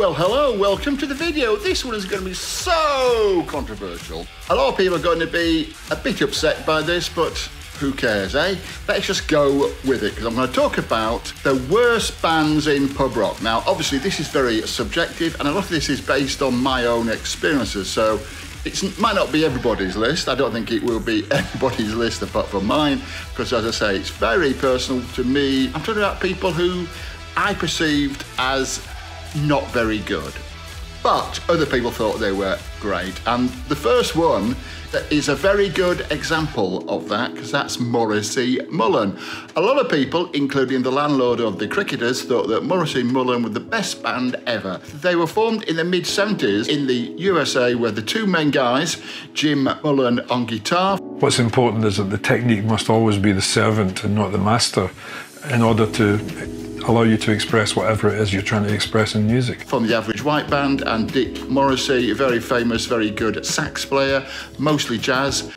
Well, hello, welcome to the video. This one is going to be so controversial. A lot of people are going to be a bit upset by this, but who cares, eh? Let's just go with it, because I'm going to talk about the worst bands in pub rock. Now, obviously, this is very subjective, and a lot of this is based on my own experiences, so it might not be everybody's list. I don't think it will be everybody's list apart from mine, because, as I say, it's very personal to me. I'm talking about people who I perceived as not very good, but other people thought they were great. And the first one that is a very good example of that, because that's Morrissey Mullen. A lot of people, including the landlord of the Cricketers, thought that Morrissey Mullen were the best band ever. They were formed in the mid-70s in the USA, where the two main guys, Jim Mullen on guitar. What's important is that the technique must always be the servant and not the master in order to allow you to express whatever it is you're trying to express in music. From the Average White Band, and Dick Morrissey, a very famous, very good sax player, mostly jazz.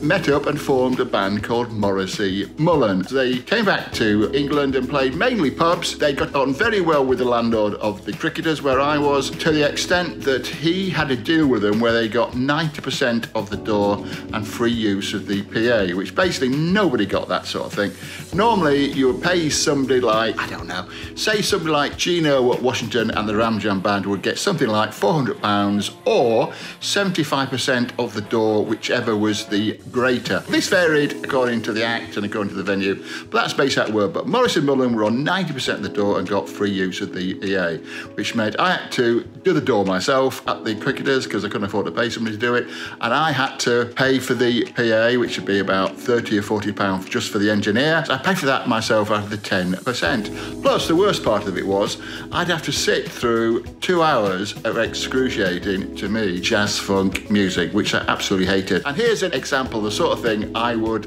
Met up and formed a band called Morrissey Mullen. They came back to England and played mainly pubs. They got on very well with the landlord of the Cricketers, where I was, to the extent that he had a deal with them where they got 90% of the door and free use of the PA, which basically nobody got that sort of thing. Normally, you would pay somebody like, I don't know, say somebody like Gino at Washington and the Ram Jam Band would get something like £400 or 75% of the door, whichever was the greater. This varied according to the act and according to the venue, but that's basically how it worked. But Morrissey Mullen were on 90% of the door and got free use of the EA, which meant I had to do the door myself at the Cricketers because I couldn't afford to pay somebody to do it, and I had to pay for the PA, which would be about £30 or £40 just for the engineer. So I paid for that myself out of the 10%. Plus, the worst part of it was I'd have to sit through 2 hours of excruciating, to me, jazz funk music, which I absolutely hated. And here's an example, the sort of thing I would.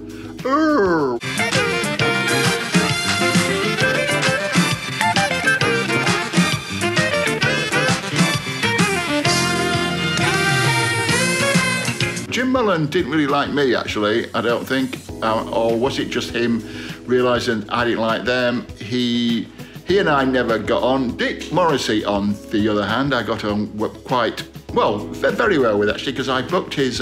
Jim Mullen didn't really like me, actually, I don't think. Or was it just him realising I didn't like them? He and I never got on. Dick Morrissey, on the other hand, I got on quite well, very well with, actually, because I booked his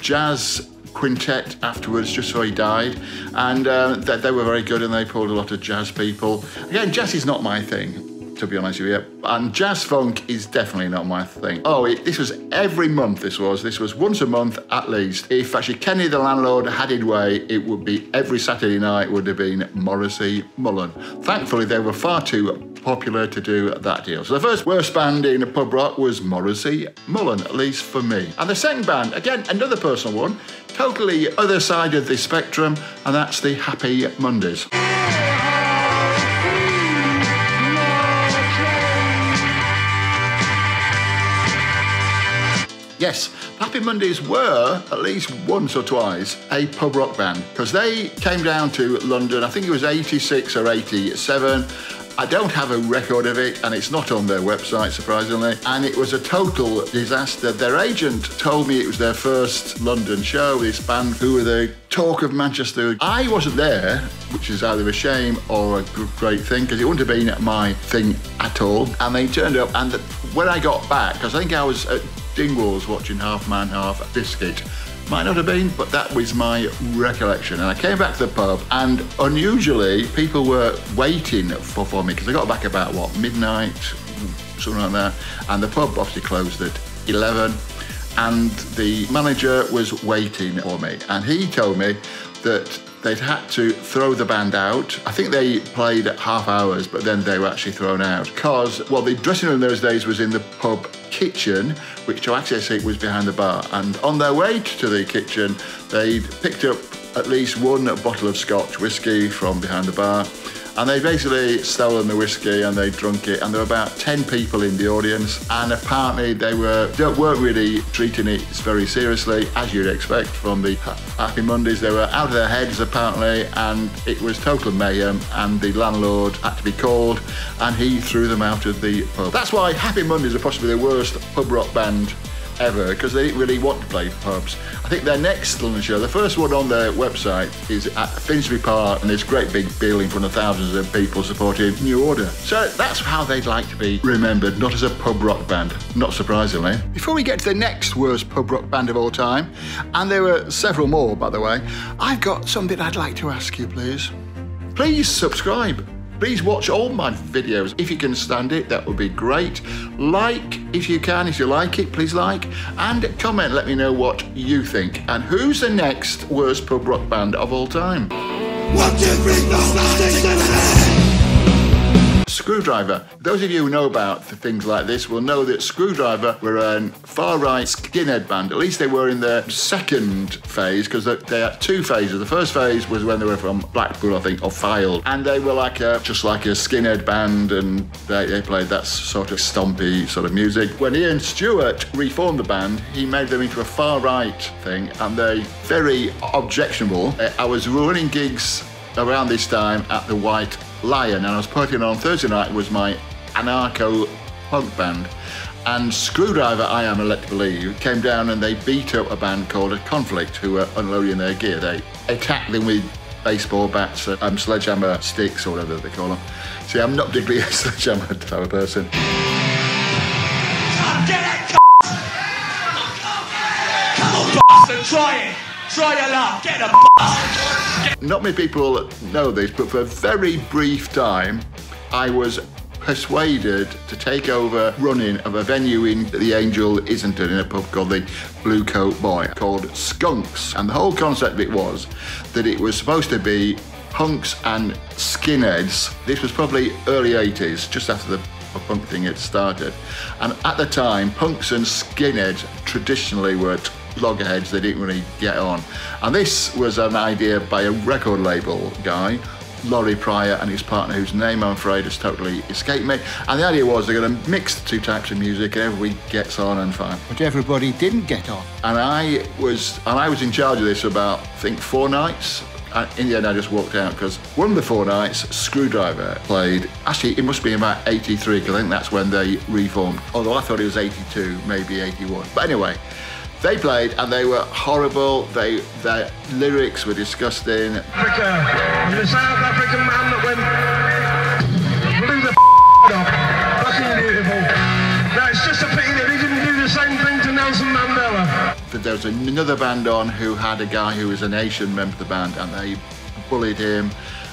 jazz quintet afterwards, just so he died, and they were very good, and they pulled a lot of jazz people. Again, jazz is not my thing, to be honest with you, and jazz funk is definitely not my thing. Oh, this was every month, this was once a month at least. If actually Kenny the landlord had his way, it would be every Saturday night would have been Morrissey Mullen. Thankfully, they were far too popular to do that deal. So the first worst band in pub rock was Morrissey Mullen, at least for me. And the second band, again, another personal one, totally other side of the spectrum, and that's the Happy Mondays. Yes, Happy Mondays were, at least once or twice, a pub rock band, because they came down to London, I think it was 86 or 87, I don't have a record of it, and it's not on their website, surprisingly, and it was a total disaster. Their agent told me it was their first London show, this band who were the talk of Manchester. I wasn't there, which is either a shame or a great thing, because it wouldn't have been my thing at all. And they turned up, and when I got back, because I think I was at Dingwall's watching Half Man Half Biscuit, might not have been, but that was my recollection. And I came back to the pub, and unusually, people were waiting for me, because I got back about, what, midnight, something like that, and the pub obviously closed at 11, and the manager was waiting for me, and he told me that they'd had to throw the band out. I think they played half hours, but then they were actually thrown out, because, well, the dressing room in those days was in the pub kitchen, which to access it was behind the bar. And on their way to the kitchen, they picked up at least one bottle of Scotch whiskey from behind the bar. And they basically stolen the whiskey and they drunk it. And there were about 10 people in the audience. And apparently they weren't really treating it very seriously, as you'd expect from the Happy Mondays. They were out of their heads, apparently, and it was total mayhem. And the landlord had to be called, and he threw them out of the pub. That's why Happy Mondays are possibly the worst pub rock band ever, because they didn't really want to play pubs. I think their next London show, the first one on their website, is at Finsbury Park, and there's a great big building in front of thousands of people supporting New Order. So that's how they'd like to be remembered, not as a pub rock band, not surprisingly. Before we get to the next worst pub rock band of all time, and there were several more, by the way, I've got something I'd like to ask you, please. Please subscribe. Please watch all my videos. If you can stand it, that would be great. Like if you can, if you like it, please like. And comment, let me know what you think. And who's the next worst pub rock band of all time? 1, 2, 3, 4, 5, 6, 7, 8. Skrewdriver. Those of you who know about things like this will know that Skrewdriver were a far-right skinhead band. At least they were in their second phase, because they had two phases. The first phase was when they were from Blackpool, I think, or Fylde, and they were like just like a skinhead band, and they played that sort of stompy sort of music. When Ian Stewart reformed the band, he made them into a far-right thing, and they're very objectionable. I was running gigs around this time at the White Lion, and I was putting on Thursday night was my anarcho-punk band, and Skrewdriver, I Am Led to Believe, came down and they beat up a band called Conflict, who were unloading their gear. They attacked them with baseball bats, sledgehammer sticks, or whatever they call them. See, I'm not particularly a sledgehammer type of person. Get it, come on, bastard, try it! Try your luck, get a bastard! Not many people know this, but for a very brief time, I was persuaded to take over running of a venue in the Angel Islington in a pub called the Blue Coat Boy, called Skunks. And the whole concept of it was that it was supposed to be punks and skinheads. This was probably early 80s, just after the punk thing had started. And at the time, punks and skinheads traditionally were loggerheads, they didn't really get on. And this was an idea by a record label guy, Laurie Pryor, and his partner, whose name I'm afraid has totally escaped me. And the idea was they're going to mix the two types of music, and everybody gets on and fine. But everybody didn't get on. And I was in charge of this for about, I think, 4 nights. And in the end, I just walked out, because one of the 4 nights, Skrewdriver played. Actually, it must be about 83, because I think that's when they reformed. Although I thought it was 82, maybe 81. But anyway, they played and they were horrible. Their lyrics were disgusting. Africa, I'm the South African man that blew the off. Fucking beautiful. Now it's just a pity that he didn't do the same thing to Nelson Mandela. But there was another band on who had a guy who was an Asian member of the band, and they bullied him.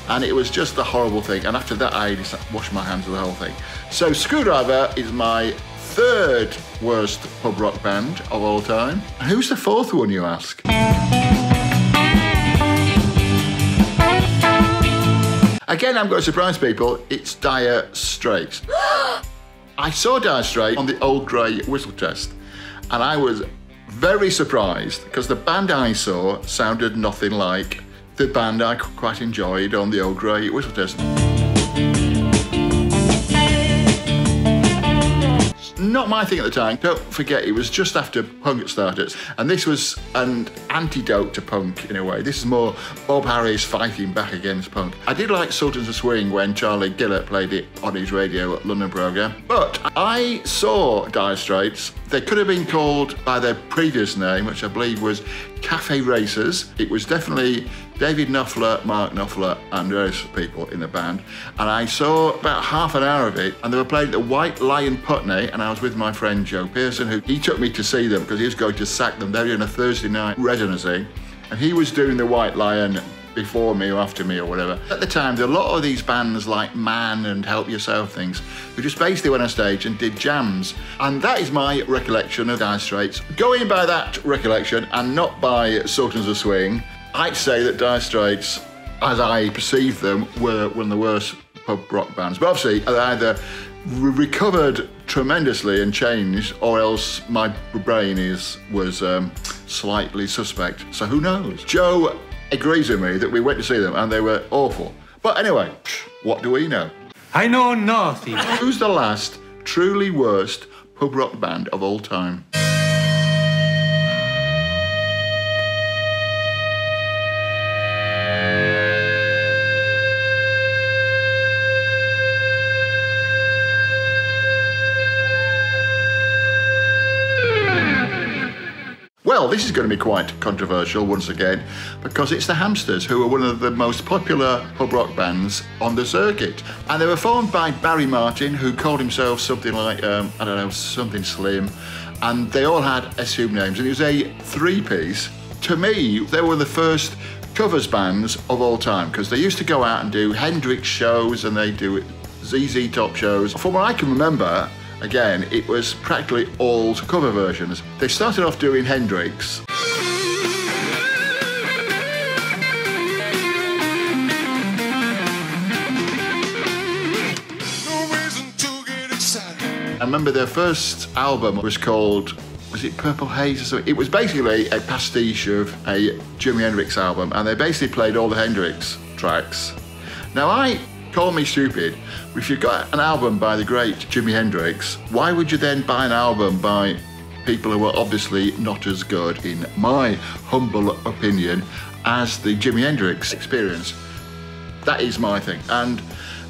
And it was just a horrible thing. And after that, I just washed my hands of the whole thing. So Skrewdriver is my third worst pub rock band of all time. Who's the fourth one, you ask? Again, I'm going to surprise people, it's Dire Straits. I saw Dire Straits on the Old Grey Whistle Test, and I was very surprised, because the band I saw sounded nothing like the band I quite enjoyed on the Old Grey Whistle Test. Not my thing at the time. Don't forget, it was just after punk started, and this was an antidote to punk in a way. This is more Bob Harris fighting back against punk. I did like Sultans of Swing when Charlie Gillett played it on his radio at London Broga, but I saw Dire Straits. They could have been called by their previous name, which I believe was Cafe Racers. It was definitely David Knopfler, Mark Knopfler, and various people in the band. And I saw about half an hour of it, and they were playing at the White Lion Putney, and I was with my friend Joe Pearson, who he took me to see them because he was going to sack them. They were doing a Thursday night residency, and he was doing the White Lion before me or after me or whatever. At the time, there were a lot of these bands like Man and Help Yourself things, who just basically went on stage and did jams. And that is my recollection of Dire Straits. Going by that recollection and not by Sultans of Swing, I'd say that Dire Straits, as I perceived them, were one of the worst pub rock bands. But obviously, they either recovered tremendously and changed, or else my brain was slightly suspect. So who knows? Joe agrees with me that we went to see them and they were awful. But anyway, what do we know? I know nothing. Who's the last truly worst pub rock band of all time? Well, this is going to be quite controversial once again, because it's the Hamsters, who are one of the most popular pub rock bands on the circuit. And they were formed by Barry Martin, who called himself something like, I don't know, something Slim. And they all had assumed names, and it was a three-piece. To me, they were the first covers bands of all time, because they used to go out and do Hendrix shows, and they do ZZ Top shows. From what I can remember, again, it was practically all cover versions. They started off doing Hendrix. No reason to get excited. I remember their first album was called, was it Purple Haze or something? It was basically a pastiche of a Jimi Hendrix album, and they basically played all the Hendrix tracks. Now, call me stupid, if you've got an album by the great Jimi Hendrix, why would you then buy an album by people who are obviously not as good, in my humble opinion, as the Jimi Hendrix Experience? That is my thing. And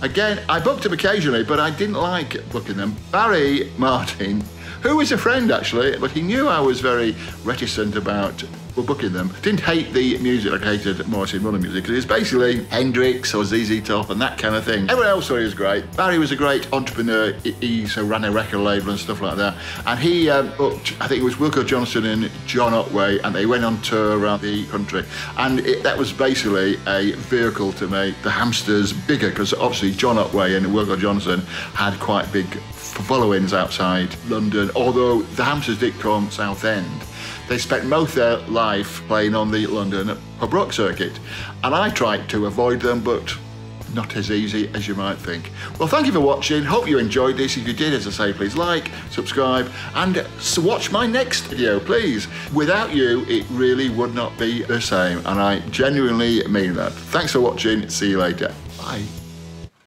again, I booked them occasionally, but I didn't like booking them. Barry Martin, who was a friend actually, but he knew I was very reticent about booking them. Didn't hate the music like I hated Morrissey Mullen music, because it was basically Hendrix or ZZ Top and that kind of thing. Everyone else thought he was great. Barry was a great entrepreneur. He ran a record label and stuff like that. And he booked, I think it was Wilko Johnson and John Otway, and they went on tour around the country. And that was basically a vehicle to make the Hamsters bigger, because obviously John Otway and Wilko Johnson had quite big followings outside London, although the Hamsters did come Southend. They spent most of their life playing on the London pub rock circuit, and I tried to avoid them, but not as easy as you might think. Well, thank you for watching. Hope you enjoyed this. If you did, as I say, please like, subscribe, and watch my next video, please. Without you, it really would not be the same, and I genuinely mean that. Thanks for watching. See you later. Bye.